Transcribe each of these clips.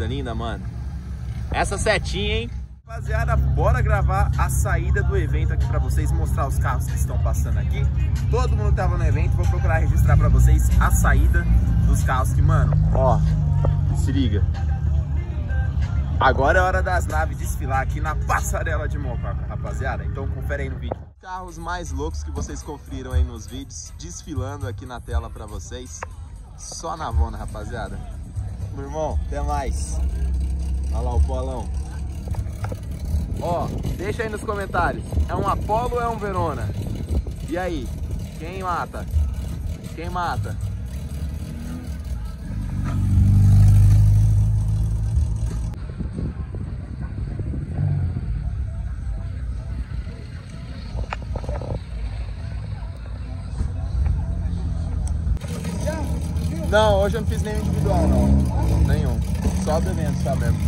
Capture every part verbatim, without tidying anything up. coisa linda, mano. Essa setinha, hein? Rapaziada, bora gravar a saída do evento aqui pra vocês, mostrar os carros que estão passando aqui. Todo mundo que tava no evento, vou procurar registrar pra vocês a saída dos carros que, mano, ó, se liga. Agora é hora das naves desfilar aqui na Passarela de Mococa, rapaziada. Então confere aí no vídeo. Carros mais loucos que vocês conferiram aí nos vídeos, desfilando aqui na tela pra vocês. Só na vona, rapaziada. Meu irmão, até mais. Olha lá o polão. Ó, deixa aí nos comentários. É um Apollo ou é um Verona? E aí? Quem mata? Quem mata? Não, hoje eu não fiz nenhum individual, não. Nenhum. Só do evento, só mesmo.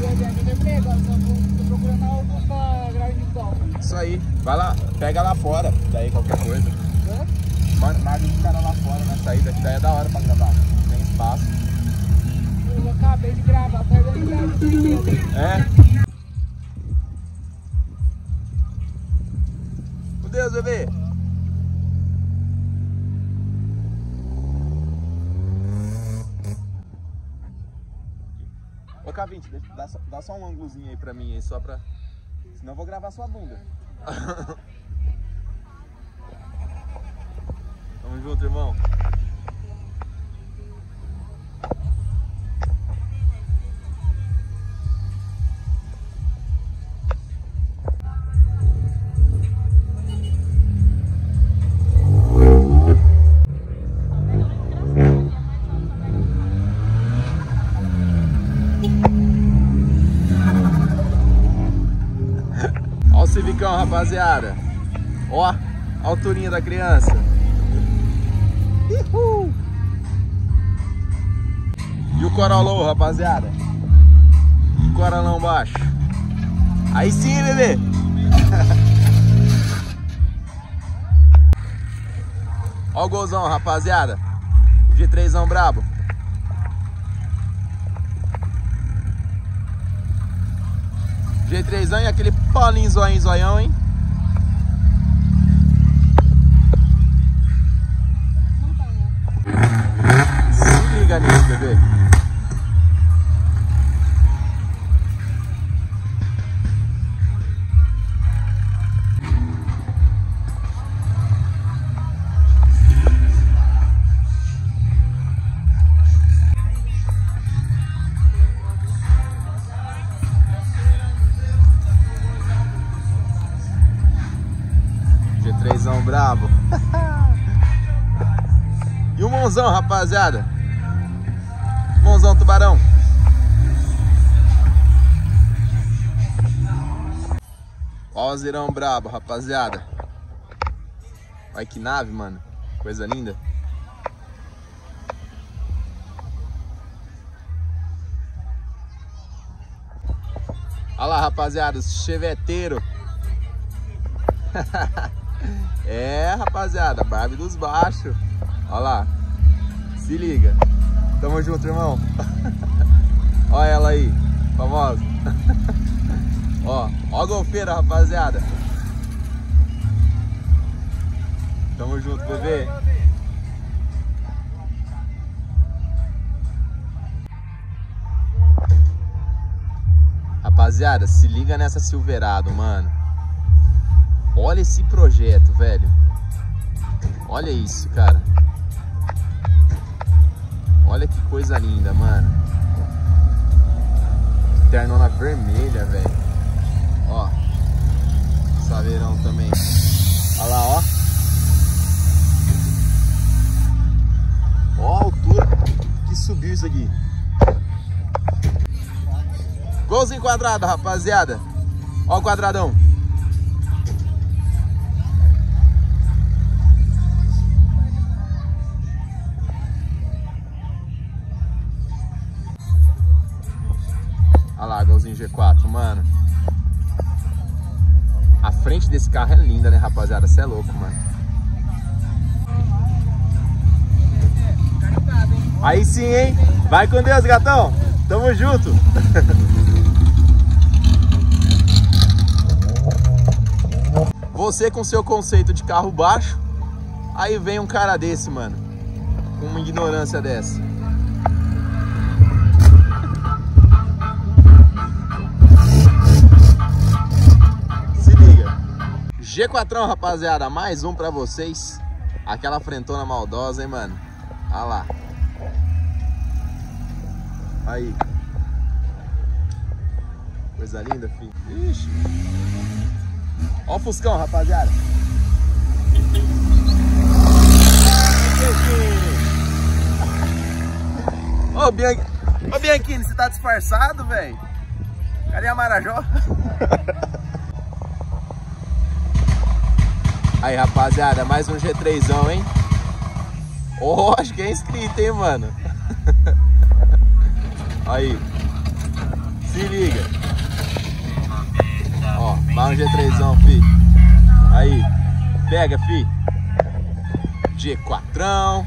Eu ainda peguei agora, só tô procurando algo pra gravar individual. Isso aí. Vai lá, pega lá fora, daí qualquer coisa. É? Mano, mais um cara lá fora na saída, que daí é da hora pra gravar. Tem espaço. Eu acabei de gravar, pega o lugar. É? Meu Deus, bebê! Ô K vinte, deixa, dá, só, dá só um ângulozinho aí pra mim, aí, só pra... Senão eu vou gravar sua bunda. Tamo junto, irmão. Civicão, rapaziada. Ó, a alturinha da criança. Uhul. E o Corolão, rapaziada. E o Corolão baixo. Aí sim, bebê. Ó o golzão, rapaziada. G trêsão brabo. G trêsão e aquele Paulinho zoião, zoião, hein? Se liga nisso, bebê. G trêsão brabo. E o Monzão, rapaziada. Monzão Tubarão. Ó o Zirão brabo, rapaziada. Olha que nave, mano. Coisa linda. Olha lá, rapaziada, os cheveteiros. É, rapaziada, Barbie dos baixos. Olha lá. Se liga. Tamo junto, irmão. Olha ela aí, famosa. Ó, ó a golfeira, rapaziada. Tamo junto, bebê. Rapaziada, se liga nessa Silverado, mano. Olha esse projeto, velho. Olha isso, cara. Olha que coisa linda, mano. Ternona vermelha, velho. Ó. Saveirão também. Olha lá, ó. Ó a altura que subiu isso aqui. Golzinho quadrado, rapaziada. Ó o quadradão. Golzinho G quatro, mano. A frente desse carro é linda, né, rapaziada? Você é louco, mano. Aí sim, hein? Vai com Deus, gatão! Tamo junto! Você com seu conceito de carro baixo, aí vem um cara desse, mano, com uma ignorância dessa. Se liga. G quatro, rapaziada, mais um pra vocês. Aquela frentona maldosa, hein, mano? Olha lá. Aí. Coisa linda, filho. Ixi. Ó o Fuscão, rapaziada. Ô, Bian... Ô, Bianchini, você tá disfarçado, velho? Cadê a Marajó? Aí, rapaziada, mais um G trêsão, hein? Ó, oh, acho que é inscrito, hein, mano? Aí. Se liga. Ó, mais um G trêsão, fi. Aí. Pega, fi. G quatrão.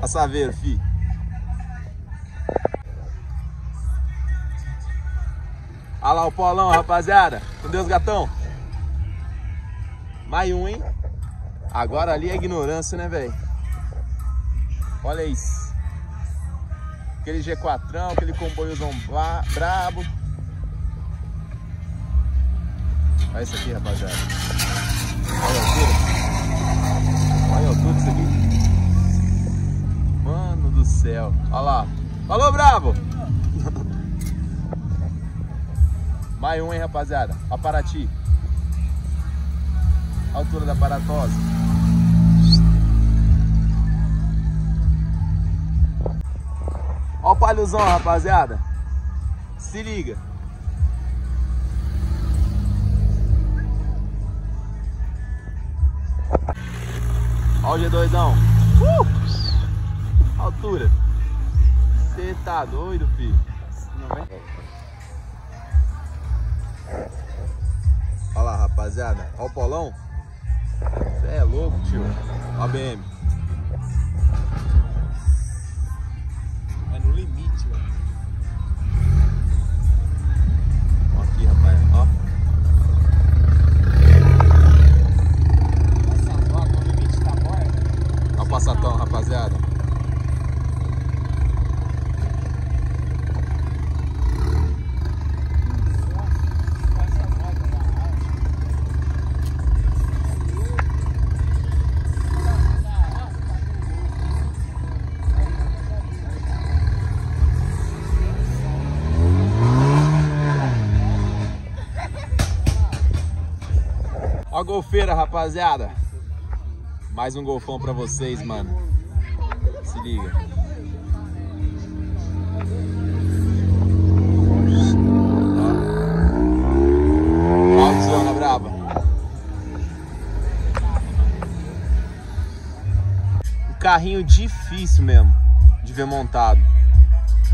Passaveiro, fi. Olha lá o Paulão, rapaziada. Com Deus, gatão. Mais um, hein? Agora ali é ignorância, né, velho? Olha isso. Aquele G quatrão, aquele comboiozão brabo. Olha isso aqui, rapaziada. Olha a altura. Olha a altura disso aqui. Mano do céu. Olha lá. Falou, bravo! Mais um, hein, rapaziada. A Paraty. A altura da Paratosa. Ó o Palhuzão, rapaziada. Se liga. Ó o G doisão. Uh! Altura. Você tá doido, filho? Não vem? Olha lá, rapaziada, olha o Paulão. Você é louco, tio. Olha a B M. É no limite, velho. Olha aqui, rapaz, ó. Passatão, no limite da borda. Olha o Passatão, rapaziada. Golfeira, rapaziada. Mais um golfão pra vocês, mano. Se liga. Ó, zona brava. Um carrinho difícil mesmo de ver montado.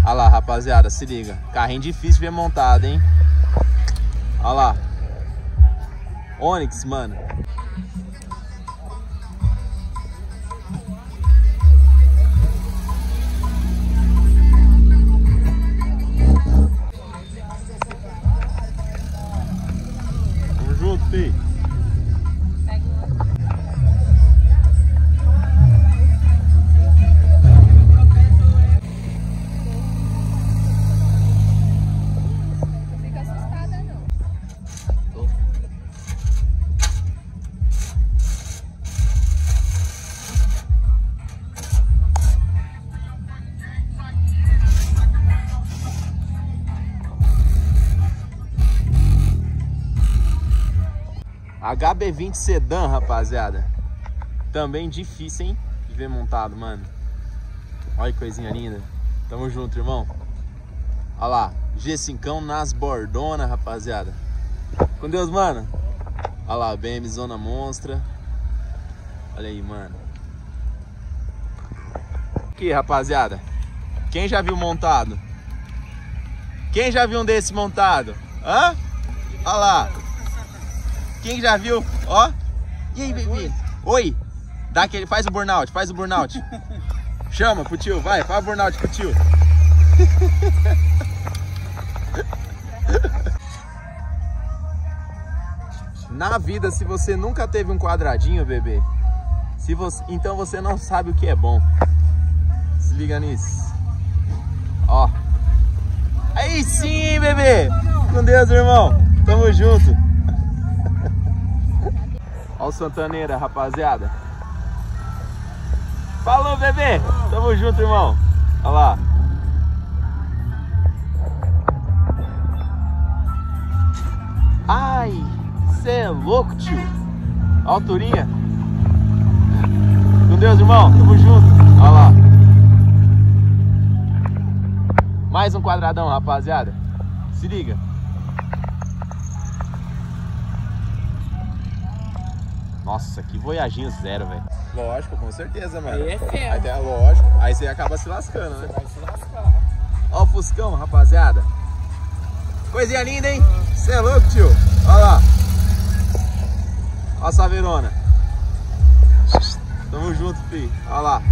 Olha lá, rapaziada, se liga. Carrinho difícil de ver montado, hein? Olha lá. Onix, mano. Tamo junto, fi. H B vinte Sedan, rapaziada. Também difícil, hein? De ver montado, mano. Olha que coisinha linda. Tamo junto, irmão. Olha lá. G cinco nas bordona, rapaziada. Com Deus, mano. Olha lá. B M Zona Monstra. Olha aí, mano. Aqui, rapaziada. Quem já viu montado? Quem já viu um desse montado? Hã? Olha lá. Quem já viu? Ó. E aí, bebê? Oi. Dá aquele, faz o burnout, faz o burnout. Chama pro tio, vai, faz burnout pro tio. Na vida, se você nunca teve um quadradinho, bebê, se você, então você não sabe o que é bom. Se liga nisso. Ó. Aí sim, bebê. Com Deus, irmão. Tamo junto. Ó o Santaneira, rapaziada. Falou, bebê. Tamo junto, irmão. Olha lá. Ai, cê é louco, tio. Ó a alturinha. Com Deus, irmão. Tamo junto. Olha lá. Mais um quadradão, rapaziada. Se liga. Nossa, que voyaginho zero, velho. Lógico, com certeza, mano. Aí é feio. Aí, é lógico. Aí você acaba se lascando, né? Você vai se lascar. Ó o Fuscão, rapaziada. Coisinha linda, hein? Você é louco, tio. Olha lá. Ó a Saverona. Tamo junto, filho. Olha lá.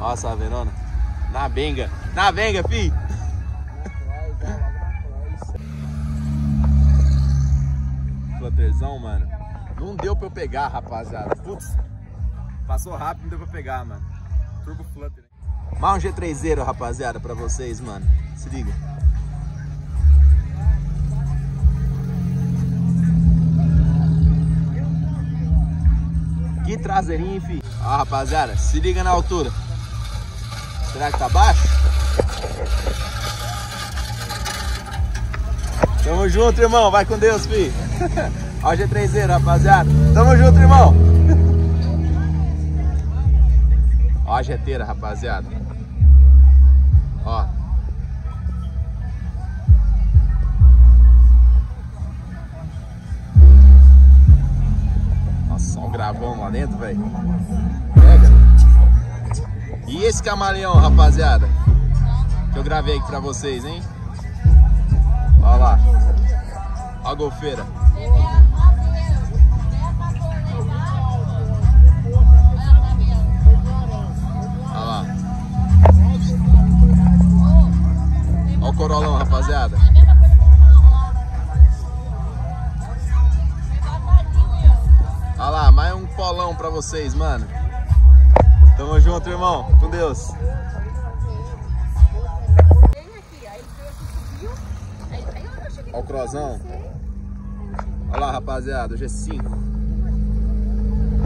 Ó a Saverona. Na benga. Na benga, filho. Flutterzão, mano. Não deu pra eu pegar, rapaziada. Putz. Passou rápido, não deu pra pegar, mano. Turbo Flutter. Mais um G três zero, rapaziada, pra vocês, mano. Se liga. Que traseirinho, hein, filho. Ó, rapaziada, se liga na altura. Será que tá baixo? Tamo junto, irmão. Vai com Deus, filho. Ó o G três zero, rapaziada. Tamo junto, irmão. Ó a jeteira, rapaziada. Ó. Nossa, só um gravão lá dentro, velho. Pega. E esse camaleão, rapaziada? Que eu gravei aqui pra vocês, hein? Ó lá. Ó a golfeira. Olha o Corolão, rapaziada. Olha lá, mais um polão pra vocês, mano. Tamo junto, irmão. Com Deus. Olha o Crozão. Olha lá, rapaziada, o G cinco.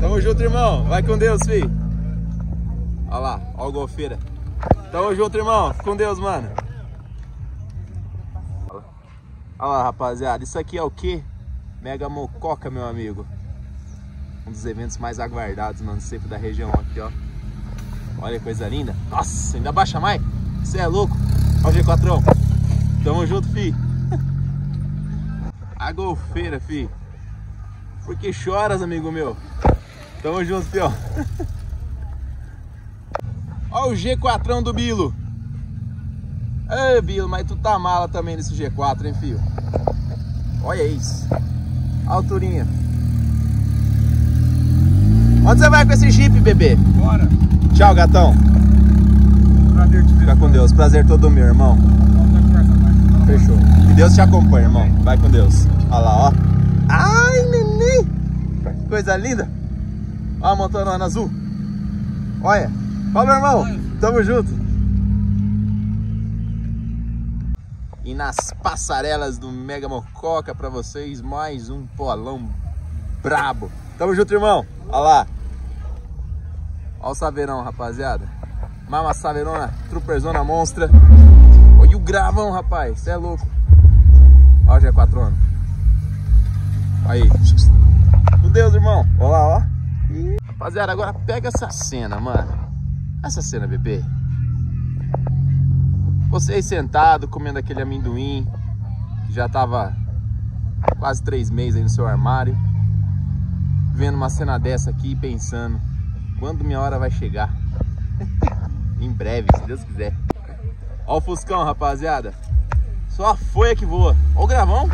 Tamo junto, irmão. Vai com Deus, filho. Olha lá, olha o golfeira. Tamo junto, irmão. Com Deus, mano. Olha lá, rapaziada, isso aqui é o que? Mega Mococa, meu amigo. Um dos eventos mais aguardados, mano, sempre da região aqui, ó. Olha que coisa linda. Nossa, ainda baixa mais. Você é louco. Olha o G quatro. Tamo junto, fi. A golfeira, fi. Por que choras, amigo meu? Tamo junto, fi, ó. Olha o G quatro do Bilo. Ei, Bilo, mas tu tá mala também nesse G quatro, hein, filho? Olha isso. Alturinha. Onde você vai com esse Jeep, bebê? Bora. Tchau, gatão. Prazer te ver. Fica com Deus. Prazer todo meu, irmão. Fechou. Que Deus te acompanhe, irmão. Vai com Deus. Olha lá, ó. Ai, neném. Coisa linda. Olha a montanona azul. Olha. Fala, irmão. Tamo junto. E nas passarelas do Mega Mococa pra vocês, mais um polão brabo. Tamo junto, irmão. Olha lá. Olha o Saverão, rapaziada. Mama Saverona, Trooperzona Monstra. Olha o gravão, rapaz. Cê é louco. Olha o G quatro. Aí. Com Deus, irmão. Olha lá, ó. E... rapaziada, agora pega essa cena, mano. Essa cena, bebê. Você aí sentado, comendo aquele amendoim, que já tava quase três meses aí no seu armário, vendo uma cena dessa aqui e pensando, quando minha hora vai chegar? Em breve, se Deus quiser. Ó o Fuscão, rapaziada. Só a folha que voa. Ó o gravão.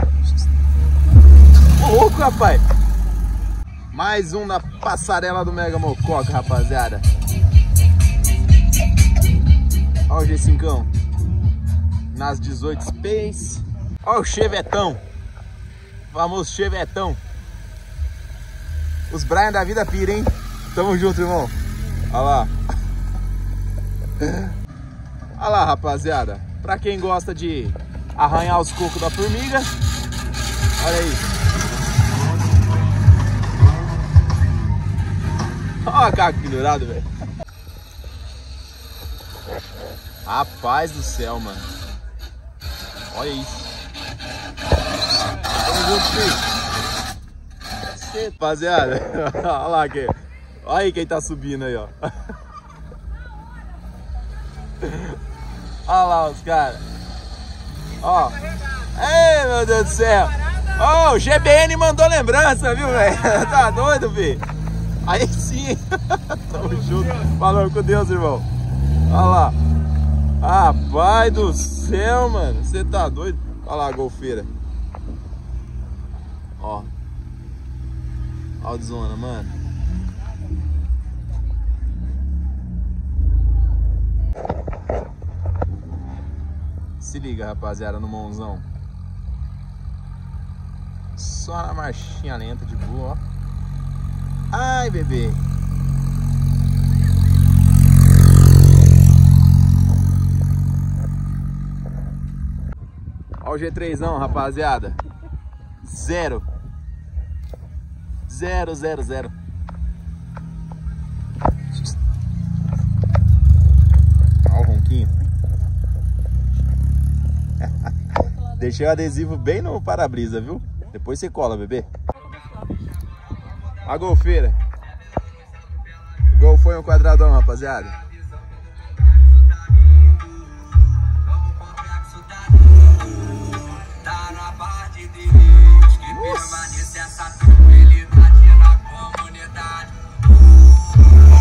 Ô, louco, rapaz. Mais um na passarela do Mega Mococa, rapaziada. Olha o G cinco. Nas dezoito Space. Olha o Chevetão. O famoso Chevetão. Os Brian da vida pira, hein? Tamo junto, irmão. Olha lá. Olha lá, rapaziada. Pra quem gosta de arranhar os cocos da formiga, olha aí. Olha o caco pendurado, velho. Rapaz do céu, mano. Olha isso. Tamo junto, filho. Rapaziada, olha lá aqui. Olha aí quem tá subindo aí, ó. Olha lá os caras. Ó. Ei, meu Deus do céu. Ó, oh, o G B N mandou lembrança, viu, velho? Tá doido, filho? Aí sim. Tamo junto. Falou com Deus, irmão. Olha lá. Ah, pai do céu, mano. Você tá doido? Olha lá a golfeira. Ó. Ó a zona, mano. Se liga, rapaziada, no mãozão. Só na marchinha lenta de boa, ó. Ai, bebê. Ó o G trêsão, rapaziada. Zero. Zero, zero, zero. Ó o ronquinho. Deixei o adesivo bem no para-brisa, viu? Depois você cola, bebê. A golfeira. O gol foi um quadradão, rapaziada.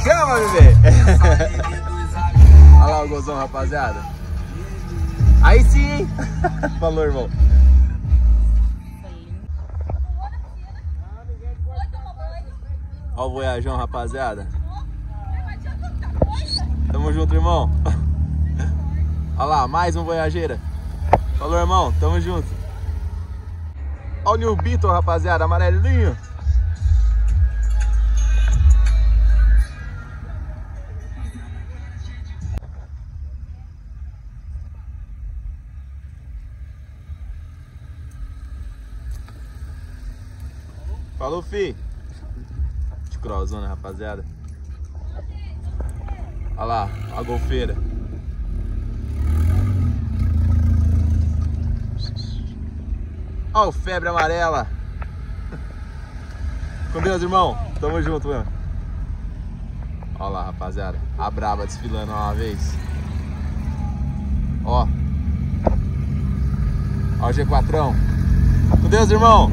Chama, bebê. Olha lá o golzão, rapaziada. Aí sim! Falou, irmão. Ó o voyajão, rapaziada. Tamo junto, irmão. Olha lá, mais um voyageira. Falou, irmão. Tamo junto. Ó o New Beetle, rapaziada. Amarelinho. Falou, fi! De cruzona, rapaziada. Olha lá, a golfeira. Olha o febre amarela. Com Deus, irmão. Tamo junto, mano. Olha lá, rapaziada. A braba desfilando uma vez. Ó. Ó o G quatrão. Com Deus, irmão.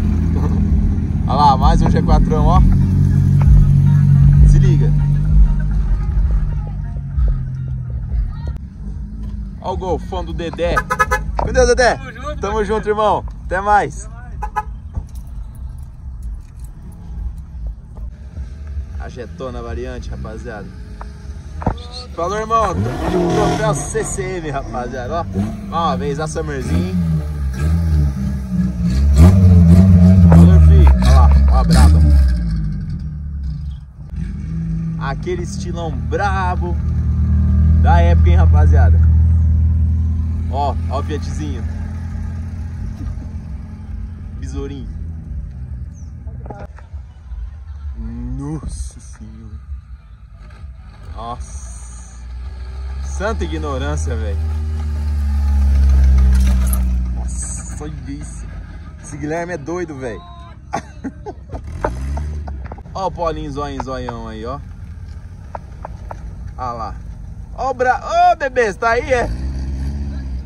Olha lá, mais um G quatrão, ó. Se liga. Olha o golfão do Dedé. Meu Deus, Dedé. Tamo junto, Tamo junto irmão. Até mais. Até mais. A jetona variante, rapaziada. Falou, irmão. Troféu C C M, rapaziada. Ó, uma vez a Summerzinha. Ó a braba. Aquele estilão brabo da época, hein, rapaziada. Ó, ó o Fiatzinho. Besourinho. Nossa senhora. Nossa. Santa ignorância, velho. Nossa, olha isso. Esse Guilherme é doido, velho. Ó o Paulinho zóio, zóião aí, ó. Olha lá. Ó o bra... Ô, oh, bebê, você tá aí, é?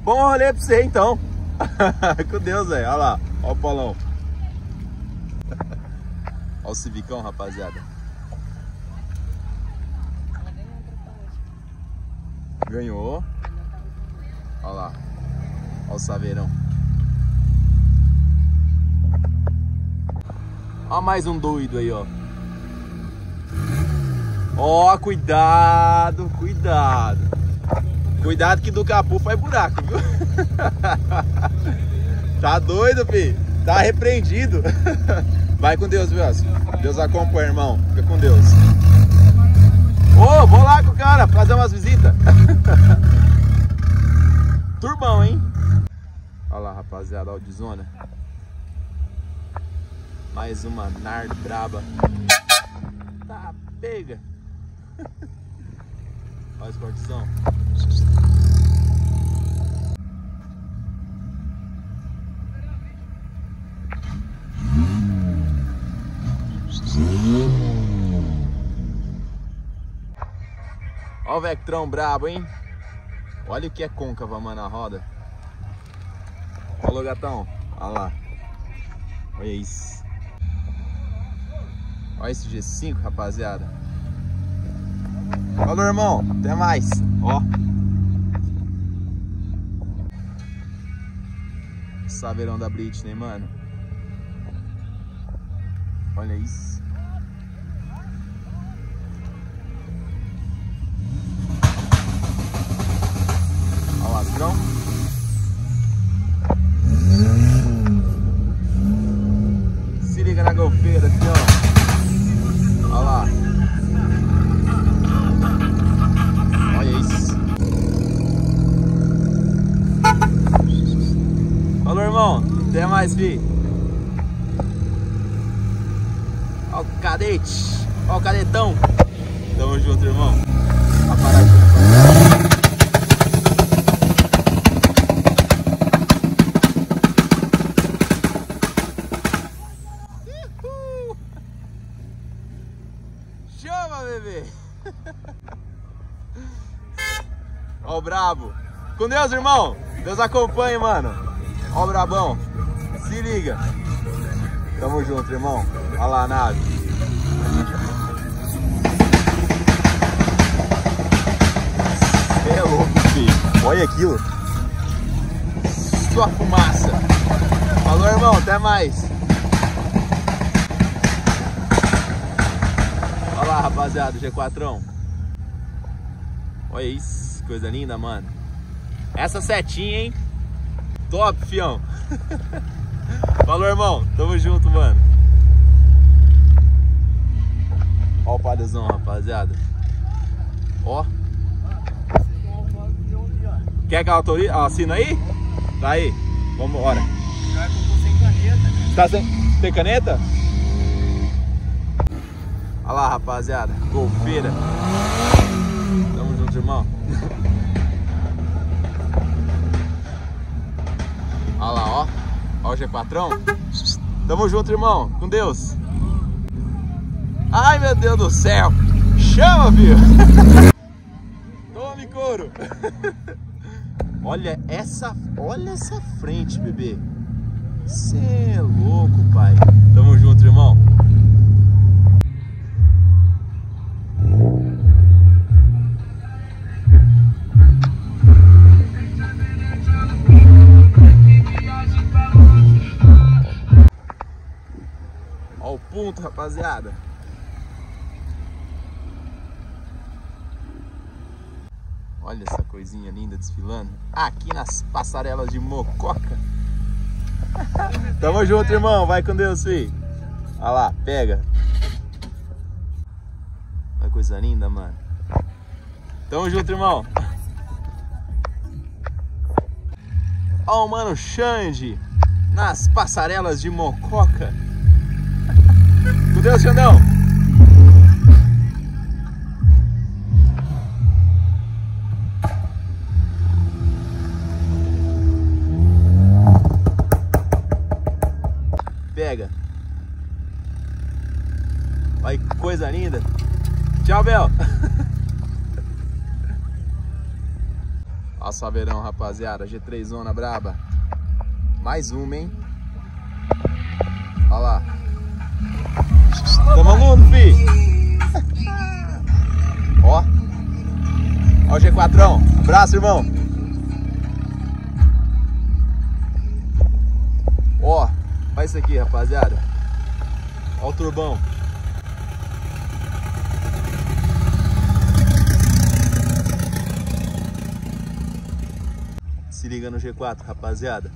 Bom rolê pra você, então. Com Deus, velho. Olha lá. Ó o Paulão. Ó o Civicão, rapaziada. Ganhou. Olha lá. Ó o Saveirão. Ó mais um doido aí, ó. Ó, oh, cuidado, cuidado. Cuidado que do capô faz buraco, viu? Tá doido, filho? Tá repreendido. Vai com Deus, viu? Deus acompanha, irmão. Fica com Deus. Ô, oh, vou lá com o cara fazer umas visitas. Turbão, hein? Olha lá, rapaziada, Aldizona. Mais uma nard braba. Tá, pega. Olha os cortizão. Olha o Vectrão brabo, hein? Olha o que é côncava, mano, a roda. Olha o gatão. Olha lá. Olha isso. Olha esse G cinco, rapaziada. Falou, irmão. Até mais. Ó. Saveirão da Britney, mano. Olha isso. Olha o lascão. Se liga na golfeira aqui, ó. Olha lá. Olha isso. Falou, irmão. Até mais, fi. Olha o cadete. Olha o cadetão. Tamo junto, irmão. A parada. Ó o brabo. Com Deus, irmão. Deus acompanhe, mano. Ó o brabão. Se liga. Tamo junto, irmão. Olha lá a nave. Cê é louco, filho. Olha aquilo. Só fumaça. Falou, irmão. Até mais. Olha lá, rapaziada. G quatrão. Olha isso. Coisa linda, mano. Essa setinha, hein? Top, fião. Falou, irmão. Tamo junto, mano. Ó o padezão, rapaziada. Ó. Quer que eu autorize? Assina aí? Tá aí. Vamos embora. Tá sem... Tem caneta? Olha lá, rapaziada. Golfeira. Tamo junto, irmão. Olha lá, ó. Ó o G quatrão. Tamo junto, irmão. Com Deus. Ai, meu Deus do céu. Chama, viu? Tome, couro. Olha essa, olha essa frente, bebê. Cê é louco, pai. Tamo junto, irmão. Ponto, rapaziada. Olha essa coisinha linda desfilando aqui nas passarelas de Mococa. Tamo junto, irmão. Vai com Deus, filho. Olha lá, pega. Olha que coisa linda, mano. Tamo junto, irmão. Ó o mano Xande nas passarelas de Mococa. Com Deus, Xandão! Pega! Olha que coisa linda! Tchau, Bel! Olha o saveirão, rapaziada! G três zona braba! Mais uma, hein? Olha lá! Tamo aluno, fi. Ó. Ó o G quatrão. Abraço, irmão. Ó. Olha isso aqui, rapaziada. Ó o turbão. Se liga no G quatro, rapaziada.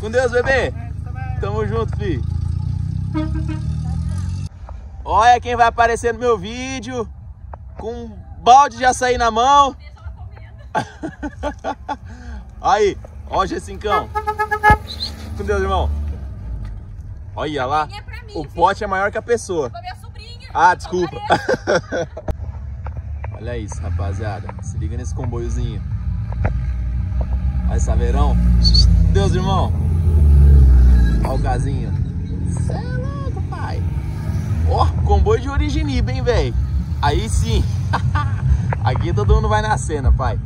Com Deus, bebê. Tamo junto, filho. Olha quem vai aparecer no meu vídeo. Com um balde de açaí na mão. Aí, ó o G cinco. Com Deus, irmão. Olha lá. O pote é maior que a pessoa. Ah, desculpa. Olha isso, rapaziada. Se liga nesse comboiozinho. Olha esse saveirão. Deus, irmão. Olha o casinho. Cê é louco, pai. Ó, oh, comboio de originiba, hein, velho. Aí sim. Aqui todo mundo vai na cena, pai.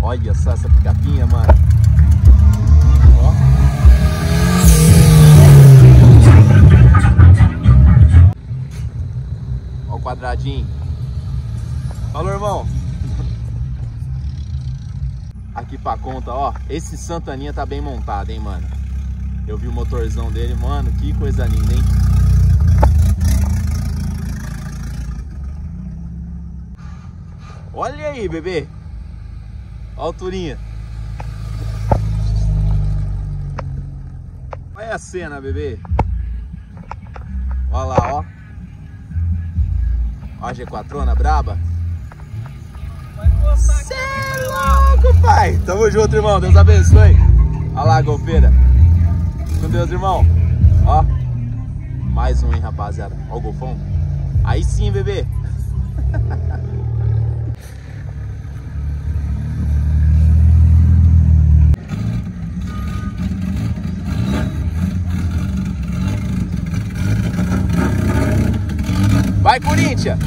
Olha só essa picapinha, mano. Ó. Ó o quadradinho. Falou, irmão. Aqui pra conta, ó. Esse Santaninha tá bem montado, hein, mano. Eu vi o motorzão dele, mano. Que coisa linda, hein. Olha aí, bebê. Ó a alturinha. Olha a cena, bebê. Olha lá, ó. Ó a G quatrona braba. Cê é louco, pai. Tamo junto, irmão. Deus abençoe. Olha lá a golpeira. Com Deus, irmão. Ó. Mais um, hein, rapaziada. Ó o golfão. Aí sim, bebê. Vai, Corinthians.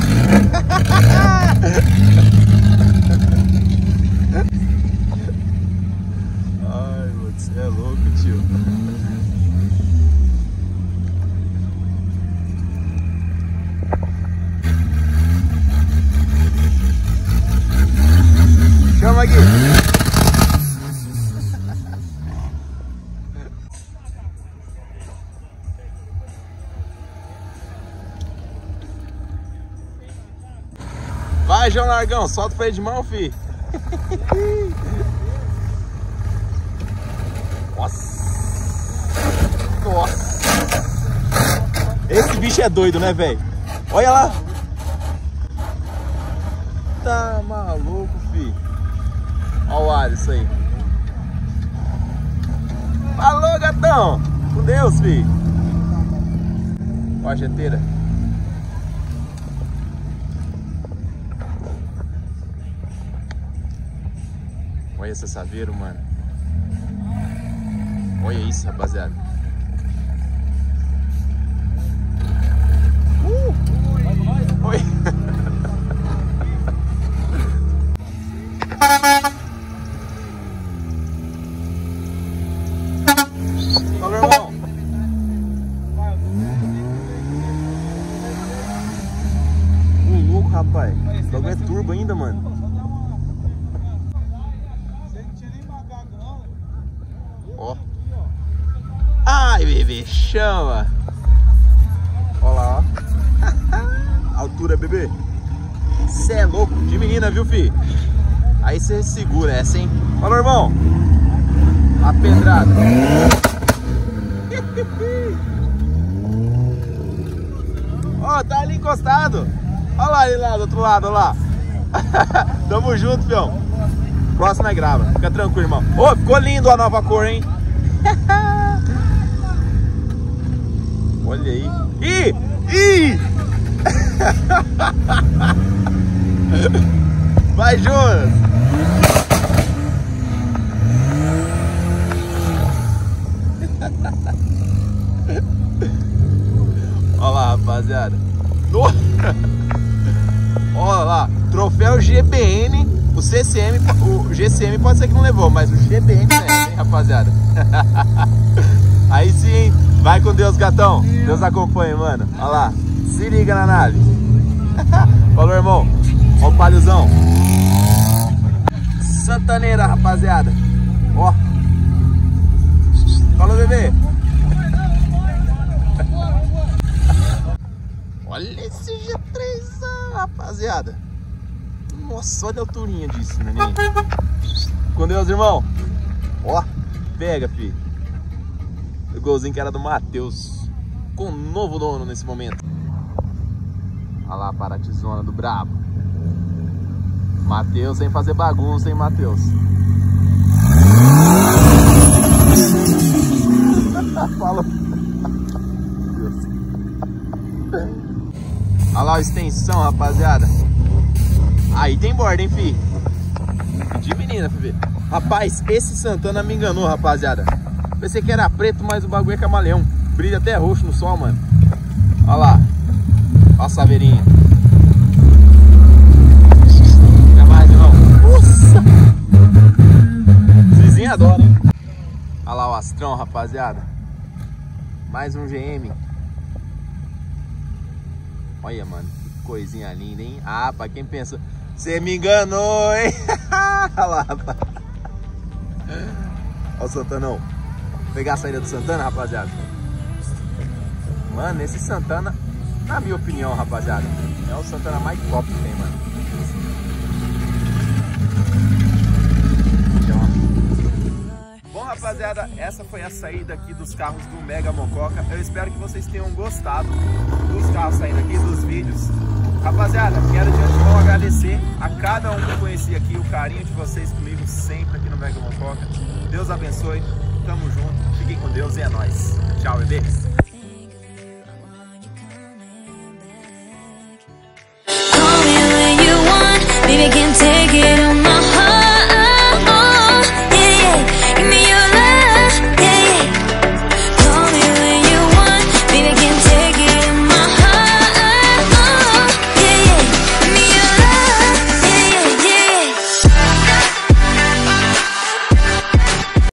É louco, tio. Chama aqui. Vai, João Largão, solta o freio de mão, fi. Esse bicho é doido, né, velho? Olha lá. Tá maluco, filho. Olha o ar, isso aí. Falou, gatão. Com Deus, filho. Olha a jeteira. Olha esse saveiro, mano. Olha isso, rapaziada. Uh! Oi! Oi. Fala, irmão! Um louco, rapaz! O bagulho é turbo ainda, mano. Ai, bebê, chama! Olha lá, ó. Altura, bebê. Cê é louco. De menina, viu, fi? Aí você segura essa, hein? Fala, irmão. A pedrada. Ó, oh, tá ali encostado. Olha lá, ali lá, do outro lado, olha lá. Tamo junto, fião. Próxima é grava. Fica tranquilo, irmão. Ô, oh, ficou lindo a nova cor, hein? Olha aí. Ih! Ih! Vai, Jonas! Olha lá, rapaziada. Olha lá. Troféu G B N. O C C M. O G C M pode ser que não levou, mas o G B N leva, hein, rapaziada? Aí sim. Vai com Deus, gatão. Deus acompanha, mano. Olha lá. Se liga na nave. Falou, irmão. Ó o paliozão. Santaneira, rapaziada. Ó. Falou, bebê. Olha esse G três, rapaziada. Nossa, olha a alturinha disso, neném. Com Deus, irmão. Ó, pega, filho. O golzinho que era do Matheus. Com o novo dono nesse momento. Olha lá a paratizona do brabo. Matheus sem fazer bagunça, hein, Matheus. Falou. Olha lá a extensão, rapaziada. Aí tem borda, hein, fi? De menina, fi. Rapaz, esse Santana me enganou, rapaziada. Pensei que era preto, mas o bagulho é camaleão. Brilha até roxo no sol, mano. Olha lá. Olha a saveirinha. Fica mais, irmão. Nossa! Vizinho adora, hein? Olha lá o astrão, rapaziada. Mais um G M. Olha, mano, que coisinha linda, hein? Ah, pra quem pensou, você me enganou, hein? Olha lá, rapaz. Olha o Santanão. Vou pegar a saída do Santana, rapaziada. Mano, esse Santana, na minha opinião, rapaziada, é o Santana mais top que tem, mano. Bom, rapaziada, essa foi a saída aqui dos carros do Mega Mococa. Eu espero que vocês tenham gostado dos carros saindo aqui, dos vídeos. Rapaziada, quero de antemão agradecer a cada um que conheci aqui, o carinho de vocês comigo sempre aqui no Mega Mococa. Deus abençoe, tamo junto, fiquem com Deus e é nóis. Tchau, bebês.